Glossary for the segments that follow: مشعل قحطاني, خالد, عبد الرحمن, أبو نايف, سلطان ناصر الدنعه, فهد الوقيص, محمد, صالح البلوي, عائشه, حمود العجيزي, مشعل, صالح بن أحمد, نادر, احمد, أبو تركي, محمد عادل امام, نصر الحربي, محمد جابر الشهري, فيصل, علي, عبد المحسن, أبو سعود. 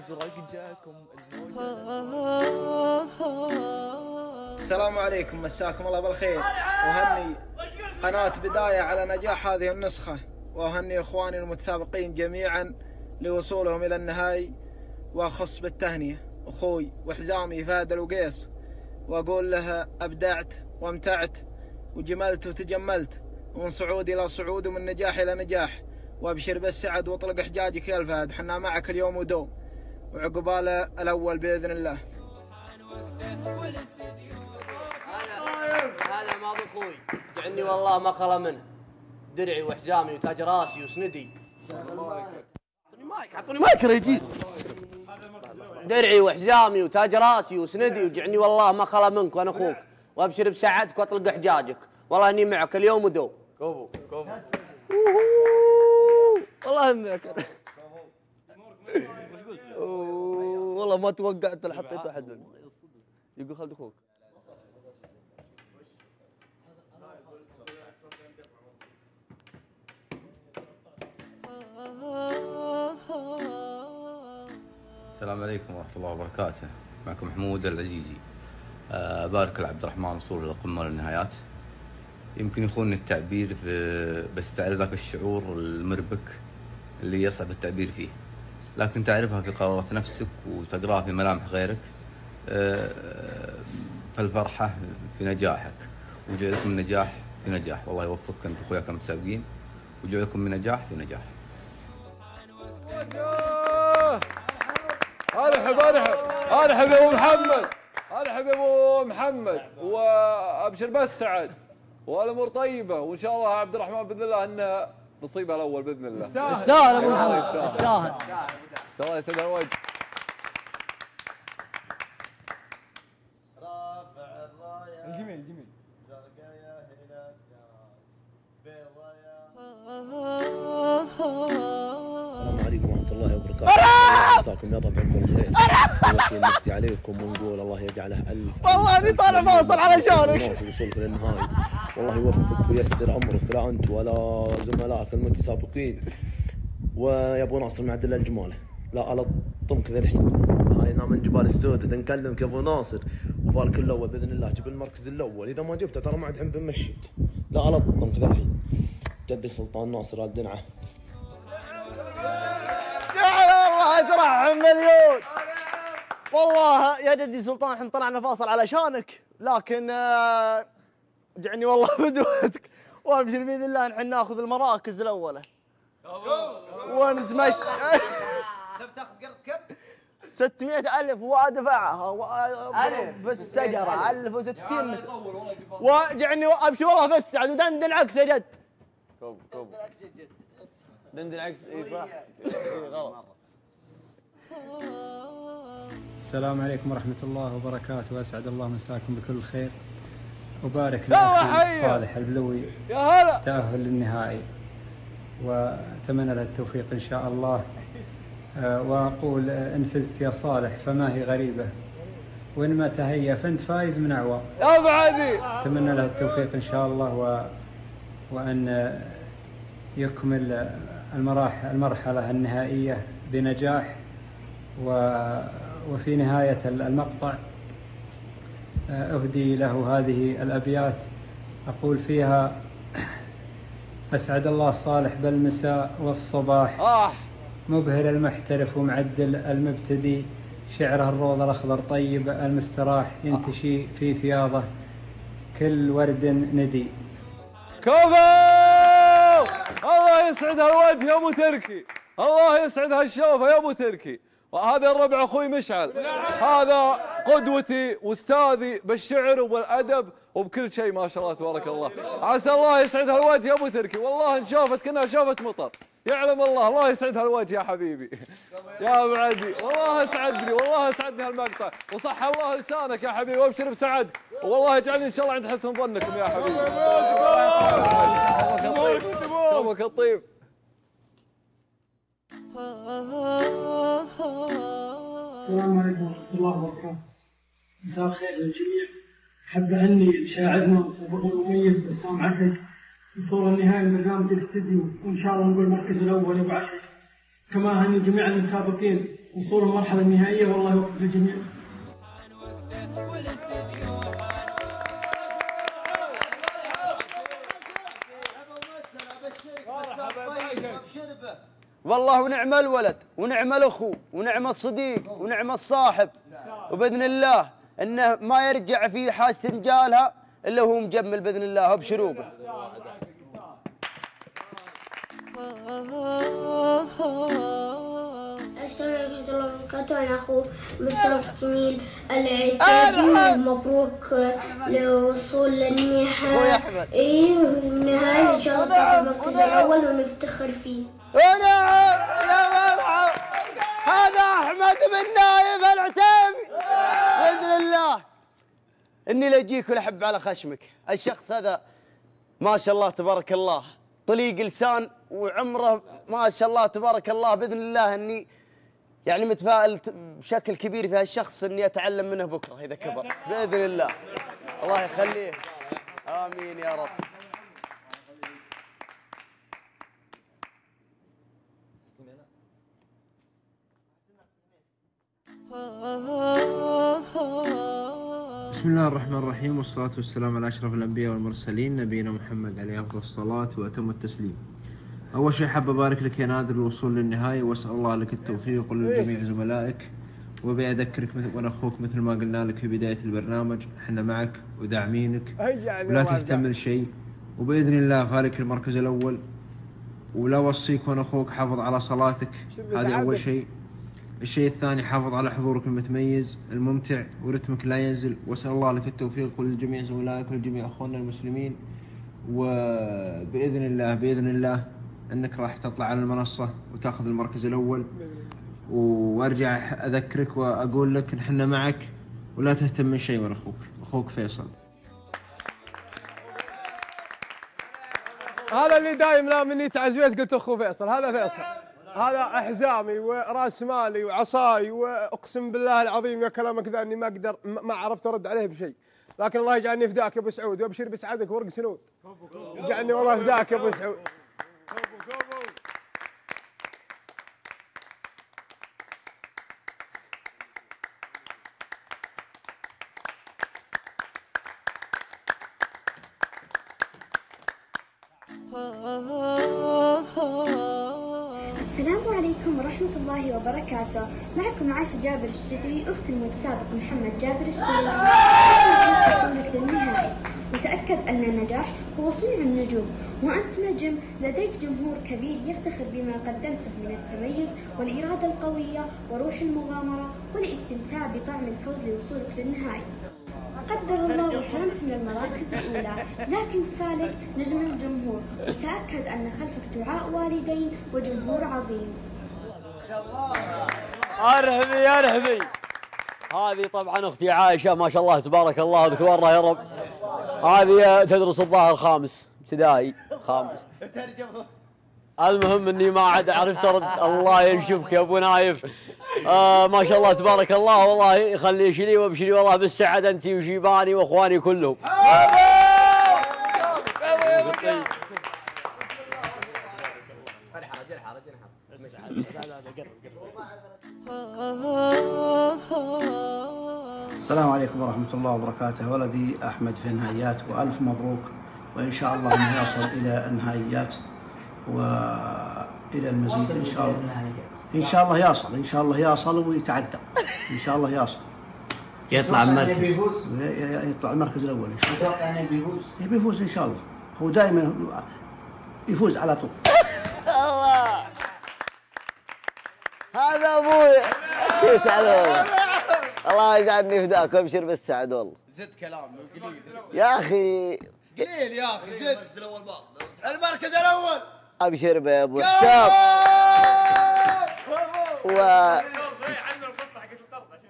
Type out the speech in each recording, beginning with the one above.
الازرق جاكم السلام عليكم، مساكم الله بالخير، وهني قناة بداية على نجاح هذه النسخة، وأهني إخواني المتسابقين جميعا لوصولهم إلى النهائي، وأخص بالتهنئة أخوي وحزامي فهد الوقيص، وأقول له أبدعت وامتعت وجملت وتجملت، ومن صعود إلى صعود ومن نجاح إلى نجاح، وأبشر بالسعد واطلق حجاجك يا الفهد، حنا معك اليوم ودوم، وعقبال الأول بإذن الله. هذا الماضي اخوي، جعني والله ما خلا منه، درعي وحزامي وتاج راسي وسندي. حطوني مايك، حطوني مايك رجيل. درعي وحزامي وتاج راسي وسندي، وجعني والله ما خلا منك وانا اخوك، وابشر بسعادتك واطلق حجاجك، والله اني معك اليوم ودوم. كفو كفو. والله اني معك. والله ما توقعت اللي حطيت واحد منهم. يقول خالد اخوك. السلام عليكم ورحمة الله وبركاته، معكم حمود العجيزي. أبارك لعبد الرحمن وصوله للقمة والنهايات. يمكن يخون التعبير بس تعرف ذاك الشعور المربك اللي يصعب التعبير فيه، لكن تعرفها في قرارات نفسك وتقراها في ملامح غيرك، فالفرحة في نجاحك، وجعلكم نجاح في نجاح، والله يوفقك أنت أخوياك المتسابقين، وجعلكم من نجاح في نجاح. ارحب يا ابو محمد، ارحب يا ابو محمد، وابشر بس سعد والامور طيبه، وان شاء الله عبد الرحمن باذن الله انها نصيبها الاول باذن الله. يستاهل ابو محمد، يستاهل، الله يسلم الوجه. رافع الرايه الجميل الجميل، زرقايا هلال بيضايا. السلام عليكم ورحمة الله وبركاته، مساكم يا رب بكل خير، نوصي نفسي عليكم ونقول الله يجعله ألف والله اني طالع فاصل على شانك، نوصي وصولكم للنهائي، والله يوفقك ويسر أمرك لا أنت ولا زملائك المتسابقين، ويا أبو ناصر من عدل الجمالة، لا ألطمك ذا الحين، هاينا من جبال السودة تنكلمك يا أبو ناصر، وفالك الأول بإذن الله جيب المركز الأول، إذا ما جبته ترى ما عاد عم بمشيك، لا ألطمك ذا الحين، جدك سلطان ناصر الدنعه. والله ترحم مليون، والله يا جدي سلطان احنا طلعنا فاصل علشانك، لكن جعني والله بدوتك، وابشر باذن الله نحن ناخذ المراكز الاولى ونتمشى. تبي تاخذ قرض كم؟ 600,000 وادفعها في السجره 1060 متر، وجعني ابشر والله بس سعد ودندن عكس يا جد. دندن عكس يا جد، دندن عكس اي صح غلط. السلام عليكم ورحمة الله وبركاته، وأسعد الله مساكم بكل خير، وبارك لأخي صالح البلوي تأهل للنهائي، وأتمنى له التوفيق إن شاء الله، وأقول إن فزت يا صالح فما هي غريبة، وإن ما تهيأ فأنت فايز من أعوام. أتمنى له التوفيق إن شاء الله، وأن يكمل المرحلة النهائية بنجاح، وفي نهاية المقطع أهدي له هذه الأبيات أقول فيها: أسعد الله صالح بالمساء والصباح، مبهر المحترف ومعدل المبتدي، شعره الروض الأخضر طيب المستراح، ينتشي في فياضه كل ورد ندي. كفو! الله يسعد هالوجه يا أبو تركي، الله يسعد هالشوفة يا أبو تركي. وهذا الربع اخوي مشعل، هذا قدوتي واستاذي بالشعر وبالادب وبكل شيء، ما شاء الله تبارك الله، عسى الله يسعد هالوجه يا ابو تركي، والله ان شافت كنا شافت مطر، يعلم الله، الله يسعد هالوجه يا حبيبي يا ابو عدي، والله اسعدني، والله اسعدني هالمقطع، وصح الله لسانك يا حبيبي، وابشر بسعد، والله يجعلني ان شاء الله عند حسن ظنكم يا حبيبي. يومك الطيب. السلام عليكم ورحمة الله وبركاته، مساء الخير للجميع، أحب أهني شاعرنا ومسابقنا المميز بسام عسل بطور النهائي من رامتي الاستديو، وإن شاء الله نقول المركز الأول أبو عشر، كما أهني جميع المسابقين وصول المرحله النهائيه والله يوفق الجميع. والله ونعم الولد ونعم الاخو ونعم الصديق ونعم الصاحب، وباذن الله انه ما يرجع في حاجه تنجالها الا هو مجمل باذن الله بشروبه. السلام عليكم ورحمة الله وبركاته. أنا أخو بنت جميل العتيبي، مبروك للوصول للنهائي. أيوه النهائي إن شاء الله تاخذ المركز الأول ونفتخر فيه. ونعم يا مرحبا، هذا أحمد بن نايف العتيبي. بإذن الله إني لأجيك ولأحب على خشمك. الشخص هذا ما شاء الله تبارك الله طليق لسان، وعمره ما شاء الله تبارك الله بإذن الله إني يعني متفائل بشكل كبير في هالشخص اني اتعلم منه بكره اذا كبر باذن الله. الله يخليه، امين يا رب. بسم الله الرحمن الرحيم، والصلاه والسلام على اشرف الانبياء والمرسلين نبينا محمد عليه افضل الصلاه واتم التسليم. أول شيء حاب أبارك لك يا نادر الوصول للنهاية، وأسأل الله لك التوفيق ولجميع زملائك، وأبي أذكرك وأنا أخوك مثل ما قلنا لك في بداية البرنامج، إحنا معك وداعمينك ولا تهتم لشيء، وبإذن الله فالك المركز الأول. ولا أوصيك وأنا أخوك حافظ على صلاتك، هذا أول شيء. الشيء الثاني حافظ على حضورك المتميز الممتع ورتمك لا ينزل، وأسأل الله لك التوفيق ولجميع زملائك ولجميع أخواننا المسلمين، وبإذن الله بإذن الله انك راح تطلع على المنصه وتاخذ المركز الاول. وارجع اذكرك واقول لك احنا معك ولا تهتم من شيء، وانا اخوك فيصل. هذا اللي دايم لا مني تعزويت قلت اخو فيصل، هذا فيصل، هذا احزامي وراس مالي وعصاي، واقسم بالله العظيم يا كلامك ذا اني ما اقدر ما عرفت ارد عليه بشيء، لكن الله يجعلني فداك يا ابو سعود، وابشر بسعادك ورق سنود. يجعلني والله فداك يا ابو سعود. السلام عليكم ورحمة الله وبركاته، معكم عايشه جابر الشهري أخت المتسابق محمد جابر الشهري. وصولك للنهائي، وتأكد أن النجاح هو صنع النجوم، وأنت نجم لديك جمهور كبير يفتخر بما قدمته من التميز والإرادة القوية وروح المغامرة والاستمتاع بطعم الفوز لوصولك للنهائي. قدر الله وحرمت من المراكز الأولى، لكن فالك نجم الجمهور، وتأكد أن خلفك دعاء والدين وجمهور عظيم. أرهبي أرهبي. هذه طبعا أختي عائشه ما شاء الله تبارك الله وذكرها يا رب. هذه تدرس الظاهر خامس ابتدائي، خامس. المهم اني ما عاد عرفت ارد. الله يشوفك يا ابو نايف. ما شاء الله تبارك الله، والله يخليش لي وابشري والله بالسعاده انت وشيباني واخواني كلهم. السلام عليكم ورحمه الله وبركاته. ولدي احمد في النهائيات، والف مبروك، وان شاء الله انه يصل الى النهائيات والى المزيد ان شاء الله. ان شاء الله يصل، ان شاء الله يصل ويتعدى، ان شاء الله يصل يطلع المركز، يطلع المركز الاول ان شاء الله. اتوقع انه بيفوز، بيفوز ان شاء الله، هو دائما يفوز على طول. الله هذا ابوي كيت على، الله يجعلني فداك وابشر بالسعد. والله زد كلام قليل يا اخي، قليل يا اخي زد. المركز الاول ابشر بيا ابو حساب،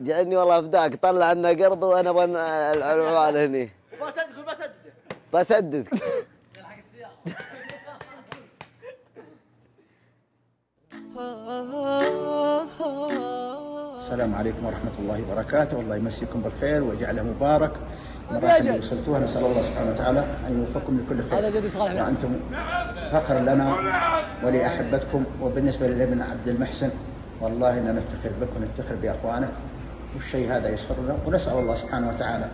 جعلني والله فداك، طلع لنا قرض وانا ابغى العنوان هني. بسددك حق السياره. السلام عليكم ورحمه الله وبركاته، الله يمسيكم بالخير ويجعله مبارك. المرات اللي وصلتوها نسال الله سبحانه وتعالى ان يوفقكم لكل خير. هذا جدي صالح، وانتم فخر لنا ولاحبتكم. وبالنسبه للابن عبد المحسن والله اننا نفتخر بك ونفتخر باخوانك، والشيء هذا يسرنا، ونسال الله سبحانه وتعالى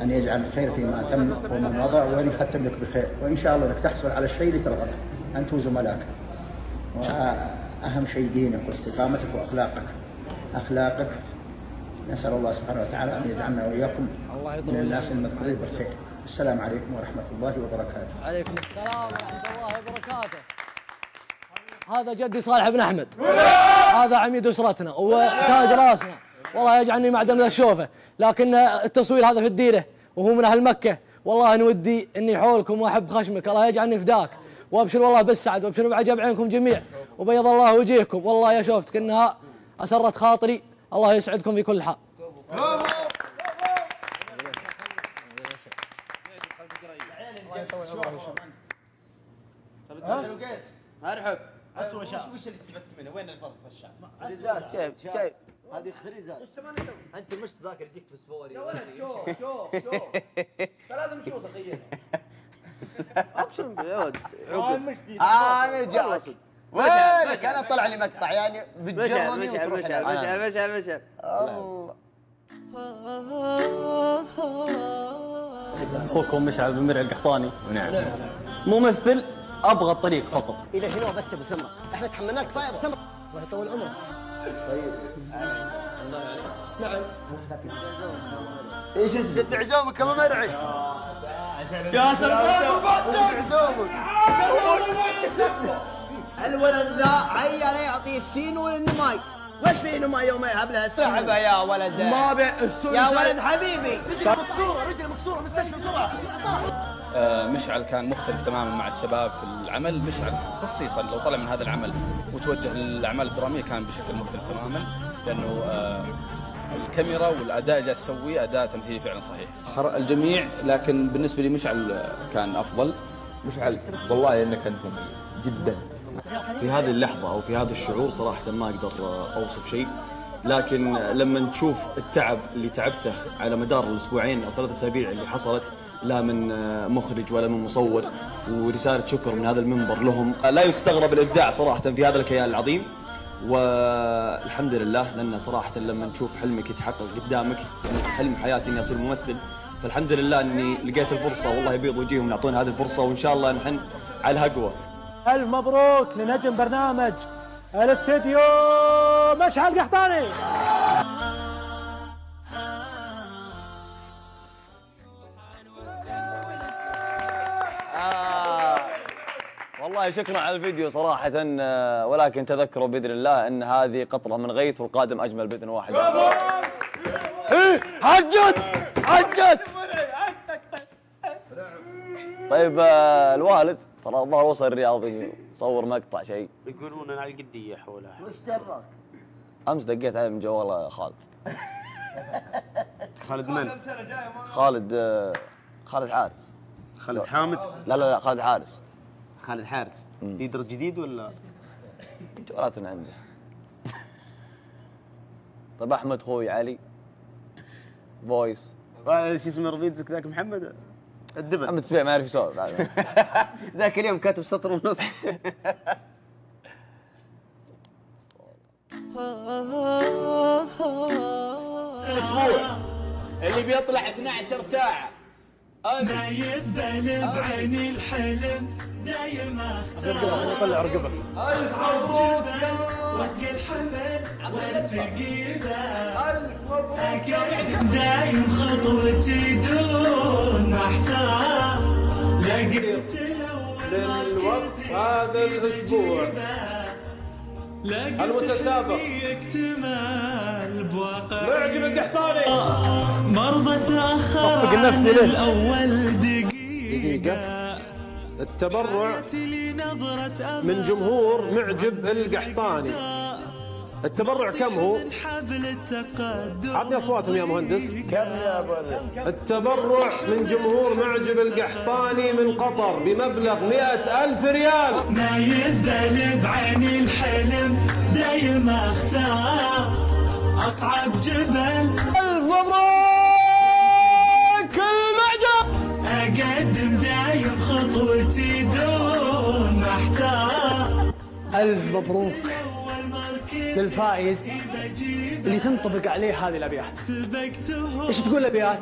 ان يجعل الخير فيما تم ومن وضع، وان يختم لك بخير، وان شاء الله انك تحصل على الشيء اللي ترغبه انت وزملائك. واهم شيء دينك واستقامتك واخلاقك. اخلاقك نسال الله سبحانه وتعالى ان يجعلنا واياكم من الناس المذكورين بالخير. السلام عليكم ورحمه الله وبركاته. وعليكم السلام ورحمه الله وبركاته. هذا جدي صالح بن أحمد، هذا عميد أسرتنا وتاج راسنا، والله يجعلني معدم ذا الشوفة، لكن التصوير هذا في الديرة وهو من أهل مكة، والله أنا ودي إني حولكم وأحب خشمك، الله يجعلني فداك، وأبشر والله بالسعد، وأبشر بعجب عينكم جميع، وبيض الله وجيهكم، والله يا شوفتك إنها أسرت خاطري، الله يسعدكم في كل حال. مرحب. اسوء شيء وش اللي استفدت منه؟ وين الفرق في الشعر؟ خريزات كيف؟ هذه خريزات وش ما نسوي؟ انت مش ذاكر جيك في السواري يا ولد. شوف ثلاث مشوط اخيرا اقسم بالله يا ولد انا جاسد. مشعل انا طلع لي مقطع يعني بتجرني. مشعل الله اخوكم مشعل بن مرعي القحطاني. ونعم ممثل ابغى الطريق فقط الى هنا بس. ابو سمره احنا تحملناك كفايه. ابو سمره الله يطول عمرك. طيب الله عليك. نعم ايش اسمك؟ جد عزومك يا ابو مرعي. يا سلطان مبدل عزومك. الولد ذا عيال يعطيه السين والنماي. وش في نماي يوم يهبلها السين؟ صعبه يا ولد. ما بيع السين يا ولد حبيبي. رجلي مكسوره، رجلي مكسوره، مستشفى بسرعه. مشعل كان مختلف تماما مع الشباب في العمل. مشعل خصيصا لو طلع من هذا العمل وتوجه للاعمال الدراميه كان بشكل مختلف تماما، لانه الكاميرا والاداء جالس يسويه اداء تمثيلي فعلا صحيح. الجميع لكن بالنسبه لي مشعل كان افضل. مشعل والله انك انت مميز جدا في هذه اللحظه او في هذا الشعور. صراحه ما اقدر اوصف شيء، لكن لما تشوف التعب اللي تعبته على مدار الاسبوعين او 3 اسابيع اللي حصلت، لا من مخرج ولا من مصور، ورسالة شكر من هذا المنبر لهم، لا يستغرب الإبداع صراحة في هذا الكيان العظيم. والحمد لله، لأن صراحة لما نشوف حلمك يتحقق قدامك، حلم حياتي إني أصير ممثل، فالحمد لله إني لقيت الفرصة، والله يبيض وجيههم يعطون هذه الفرصة، وإن شاء الله نحن على الهقوة. ألف مبروك لنجم برنامج الاستديو مشعل قحطاني. والله شكرا على الفيديو صراحة، ولكن تذكروا بإذن الله أن هذه قطرة من غيث والقادم أجمل بإذن واحد. حجت حجت. طيب الوالد ترى الظاهر وصل الرياضي صور مقطع شيء. يقولون أنا على قدي حولها. وش دراك؟ أمس دقيت عليه من جوال خالد. خالد من؟ خالد حارس. خالد حامد؟ لا لا لا، خالد حارس. خالد حارس ليدر جديد ولا؟ جوالاتنا عنده. طيب احمد خوي علي فويس. شو اسمه رفيقك ذاك محمد؟ الدبل محمد سبيع ما يعرف يسولف ذاك اليوم كاتب سطر ونص. الاسبوع اللي بيطلع 12 ساعة نايف بلب عيني الحلم دايم اختار. يطلع رقبه اصعب جدا وثق الحمل والثقيله. اكيد دايم خطوتي دون ما احتار. لقيت للوقت هذا الاسبوع المتسابق اكتمال بواقع معجب القحطاني. مرضى تاخر عن الاول دقيقه. التبرع من جمهور معجب القحطاني. التبرع كم هو؟ عطني اصواتهم يا مهندس. كم يا ابو علي؟ التبرع من جمهور معجب القحطاني من قطر بمبلغ 100,000 ريال. ما يذبل بعيني الحلم دايم اختار اصعب جبل. الف مبروك المعجب. اقدم دايم خطوتي دون ما احتار. الف مبروك. للفائز اللي تنطبق عليه هذه الابيات. ايش تقول الابيات؟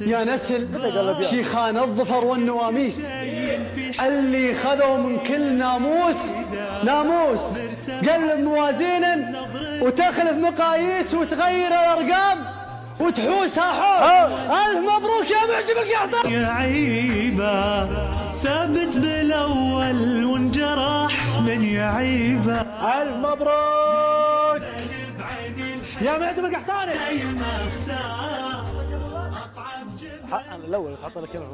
يا نسل شيخان الظفر والنواميس اللي خذوا من كل ناموس ناموس، قلب موازين وتخلف مقاييس وتغير الارقام وتحوسها حول. ألف مبروك يا معجبك يا عطار. يا عيبة ثابت بالأول وانجرح من يعيبة. ألف مبروك يا معجبك يا عطار. حقا الأول اتحط لك كلمة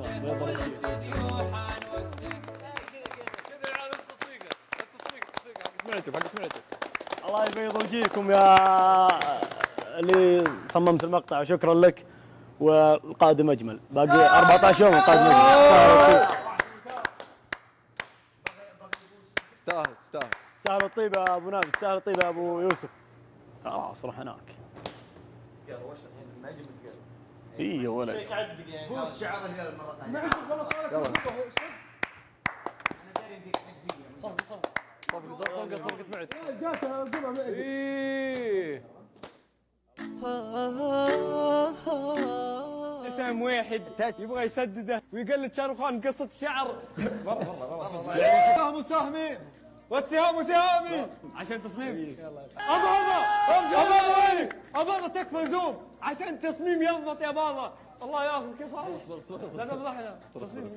الله يبيض وجهكم يا اللي صممت المقطع وشكرا لك، والقادم اجمل، باقي 14 يوم القادم اجمل. تستاهل تستاهل تستاهل الطيبه يا ابو نايف، تستاهل الطيبه يا ابو يوسف. خلاص راح هناك. اي يا ولد. بوس شعار الهلال مره ثانيه. يلا. صفقه صفقه. صفقه معد. جاته قبعه معد. ايه. اسم واحد يبغى يسدده ويقلد شاروخان قصة الشعر. والله مساهمين والسهام سهامي عشان تصميم اباضه اباضه تكفى زوم عشان تصميم يضبط يا اباضه. الله ياخذك يا صالح، لا تفضحنا. تصميم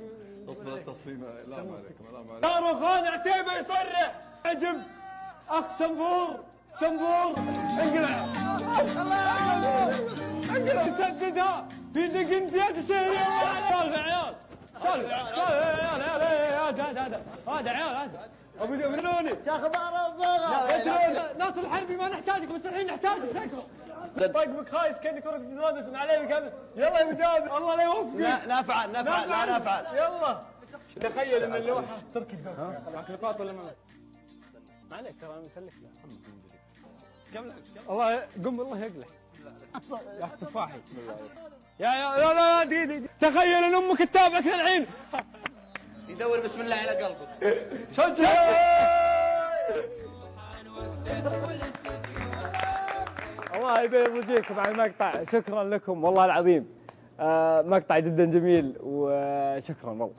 اصبر التصميم لا ما عليكم لا ما عليكم. شاروخان عتيبي يصرع عجب اخ سنبور سنبور انقلع انقلع تسددها في دقيقتين تشهير. سالف عيال سالف عيال عيال هذا عيال هذا ابو جبروني شاخذ بار الضغط. نصر الحربي ما نحتاجك بس الحين نحتاجك تكفى. طقمك خايس كانك كرة ملابس من عليك. يلا يا مدابر الله لا يوفقك. لا لا فعل لا فعل لا فعل. يلا تخيل ان اللوحه ترك الدرس معك نقاط ولا ما عليك ترى انا مسلك له. الله قم الله يقلح يا اخي تفاحي يا لا لا دي تخيل ان امك تتابعك الحين يدور بسم الله على قلبك. شجع الله يبيض وجهكم على المقطع، شكرا لكم والله العظيم. مقطع جدا جميل وشكرا والله.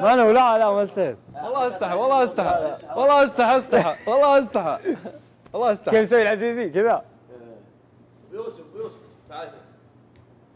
ما انا ولا لا ما استحي والله استحى والله استحى والله استحى استحى والله استحى والله استحى. كيف يسوي العزيزي كذا؟ يوسف يوسف تعال.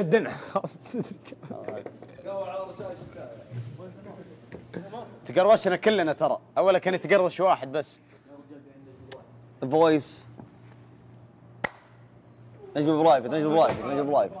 جدنا خافت صدرك قهوه على رشاش تقروشنا كلنا ترى. اولا كان يتقروش واحد بس فويس نجم برايفت نجم برايفت نجم برايفت.